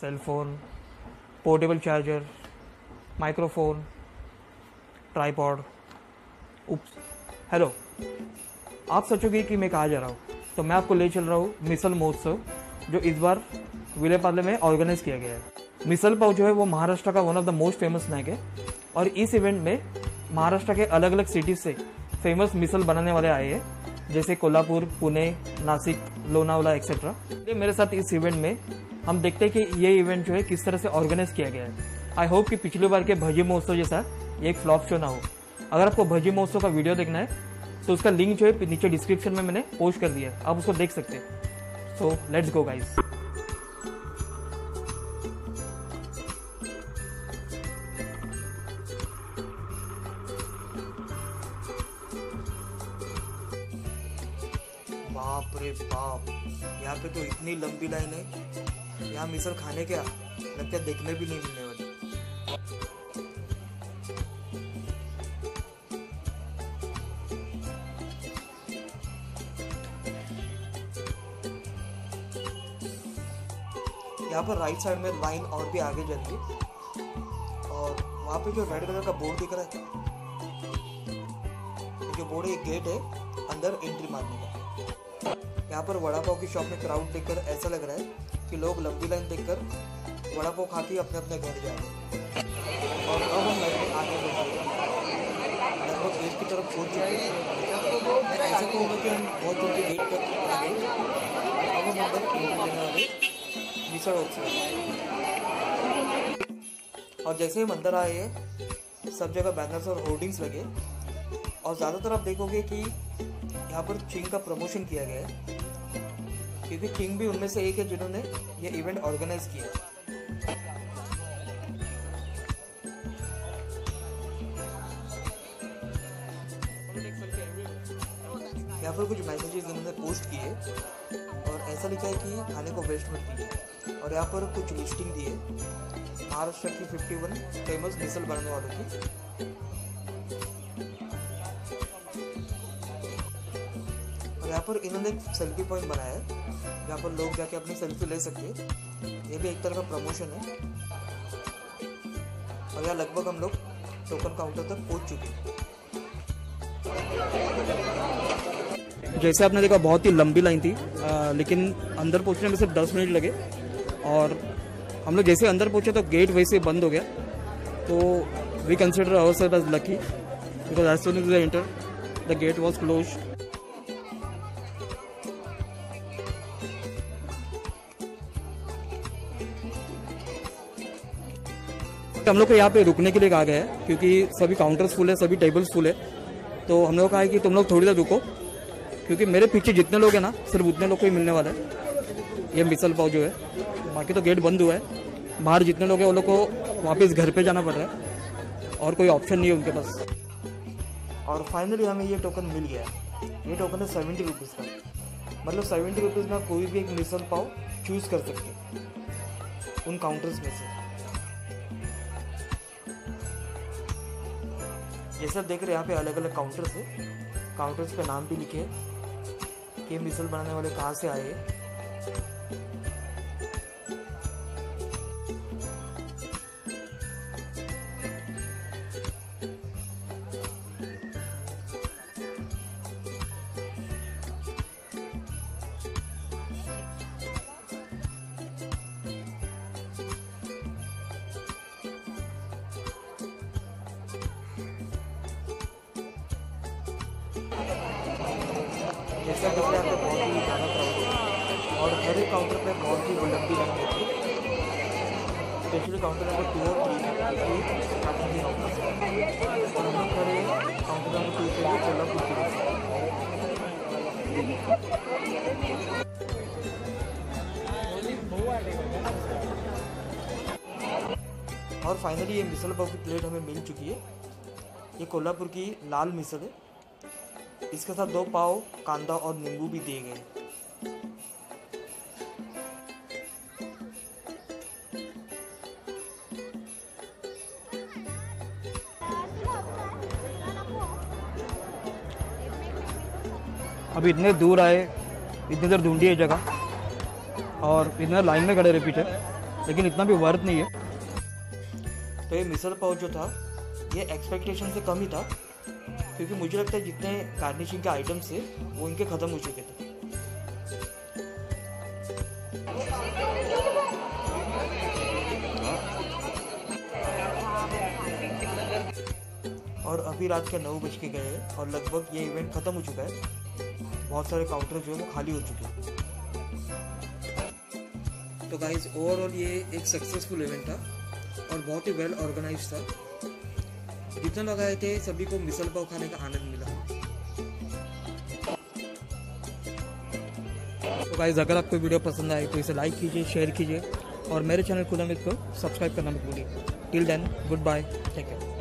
Cellphone, portable charger, microphone, tripod. Hello, आप सोचोगे कि मैं कहाँ जा रहा हूँ, तो मैं आपको ले चल रहा हूँ मिसल महोत्सव, जो इस बार विले पार्ले में ऑर्गेनाइज किया गया है। मिसल पाव जो है वो महाराष्ट्र का one of the most famous snack है, और इस इवेंट में महाराष्ट्र के अलग अलग सिटीज से फेमस मिसल बनाने वाले आए हैं, जैसे कोल्हापुर, पुणे, नासिक, लोनावला एक्सेट्रा। मेरे साथ इस इवेंट में हम देखते हैं कि ये इवेंट जो है किस तरह से ऑर्गेनाइज किया गया है। आई होप कि पिछली बार के भजी महोत्सव जैसा एक फ्लॉप शो ना हो। अगर आपको भजी महोत्सव का वीडियो देखना है तो उसका लिंक जो है नीचे डिस्क्रिप्शन में मैंने पोस्ट कर दिया है, आप उसको देख सकते हैं। So let's go guys. बाप रे बाप, यहाँ पे तो इतनी लंबी लाइन है। यहाँ मिसल खाने क्या लगता है देखने भी नहीं मिलने वाली। यहाँ पर राइट साइड में लाइन और भी आगे जाती है, और वहाँ पे जो रेड कलर का बोर्ड दिख रहा है, जो बोर्ड एक गेट है अंदर एंट्री मारने का। यहाँ पर वड़ा पाव की शॉप में क्राउड देखकर ऐसा लग रहा है कि लोग लंबी लाइन देखकर वड़ा पाव खा के अपने अपने घर जा रहे हैं। और अब हम लाइन आगे बढ़ रहे हैं, लगभग गेट की तरफ पहुँच जाएंगे। ऐसा तो होगा कि हम बहुत जल्दी गेट तक आ गए। अब हम अंदर एंट्री लेने वाले मिसल उत्सव, और जैसे ही अंदर आए सब जगह बैनर्स और होर्डिंग्स लगे, और ज़्यादातर आप देखोगे कि यहाँ पर किंग का प्रमोशन किया गया है, क्योंकि किंग भी उनमें से एक है जिन्होंने ये इवेंट ऑर्गेनाइज किया है। यहाँ पर कुछ मैसेजेस इन्होंने पोस्ट किए, और ऐसा लिखा है कि खाने को वेस्ट मत कीजिए, और यहाँ पर कुछ लिस्टिंग दी है महाराष्ट्र की 51 फेमस मिसल बनाने वालों की। और यहाँ पर इन्होंने एक सेल्फी पॉइंट बनाया है, यहाँ पर लोग जाके अपनी सेल्फी ले सकते हैं। ये भी एक तरह का प्रमोशन है। और यहाँ लगभग हम लोग टोकन काउंटर तक पहुँच चुके हैं। जैसे आपने देखा बहुत ही लंबी लाइन थी, लेकिन अंदर पहुँचने में सिर्फ 10 मिनट लगे, और हम लोग जैसे अंदर पहुँचे तो गेट वैसे बंद हो गया। तो we consider ourself as lucky, because as soon as we enter the gate was close. हम लोग को यहाँ पे रुकने के लिए कहा गया है, क्योंकि सभी काउंटर्स फुल है, सभी टेबल्स फुल है। तो हम लोग कहा है कि तुम लोग थोड़ी देर रुको, क्योंकि मेरे पीछे जितने लोग हैं ना सिर्फ उतने लोग को ही मिलने वाला है ये मिसल पाव जो है। बाकी तो गेट बंद हुआ है, बाहर जितने लोग हैं वो लोग को वापस घर पे जाना पड़ रहा है, और कोई ऑप्शन नहीं है उनके पास। और फाइनली हमें ये टोकन मिल गया है। ये टोकन है 70 रुपीज़ का, मतलब 70 रुपीज़ में कोई भी एक मिसल पाव चूज़ कर सकते हैं उन काउंटर्स में से। जैसा देख रहे हैं यहाँ पे अलग अलग काउंटर्स है, काउंटर्स पे नाम भी लिखे हैं कि मिसल बनाने वाले कहाँ से आए हैं। जैसा कि यहाँ पे बहुत ही ज़्यादा क्राउड है, और हर एक काउंटर पे बहुत ही लंबी लाइन होती है। स्पेशली काउंटर नंबर 2 और 3 और काउंटर नंबर 2 पे कोल्हापुर। और फाइनली ये मिसल पाव की प्लेट हमें मिल चुकी है। ये कोल्हापुर की लाल मिसल है, इसके साथ 2 पाव कांदा और नींबू भी दिए गए। अभी इतने दूर आए, इतनी देर ढूंढी है जगह, और इतने लाइन में खड़े रहे पीछे, लेकिन इतना भी वर्थ नहीं है। तो ये मिसल पाव जो था ये एक्सपेक्टेशन से कम ही था, क्योंकि मुझे लगता है जितने गार्निशिंग के आइटम्स थे वो इनके ख़त्म हो चुके थे। और अभी रात के 9 बज के गए हैं और लगभग ये इवेंट ख़त्म हो चुका है, बहुत सारे काउंटर जो है वो खाली हो चुके हैं। तो गाइज ओवरऑल ये एक सक्सेसफुल इवेंट था और बहुत ही वेल ऑर्गेनाइज था। जितने लोग आए थे सभी को मिसल पाव खाने का आनंद मिला। तो गाइज अगर आपको वीडियो पसंद आए तो इसे लाइक कीजिए, शेयर कीजिए और मेरे चैनल कुलमित को सब्सक्राइब करना मत भूलिए। Till then goodbye, take care.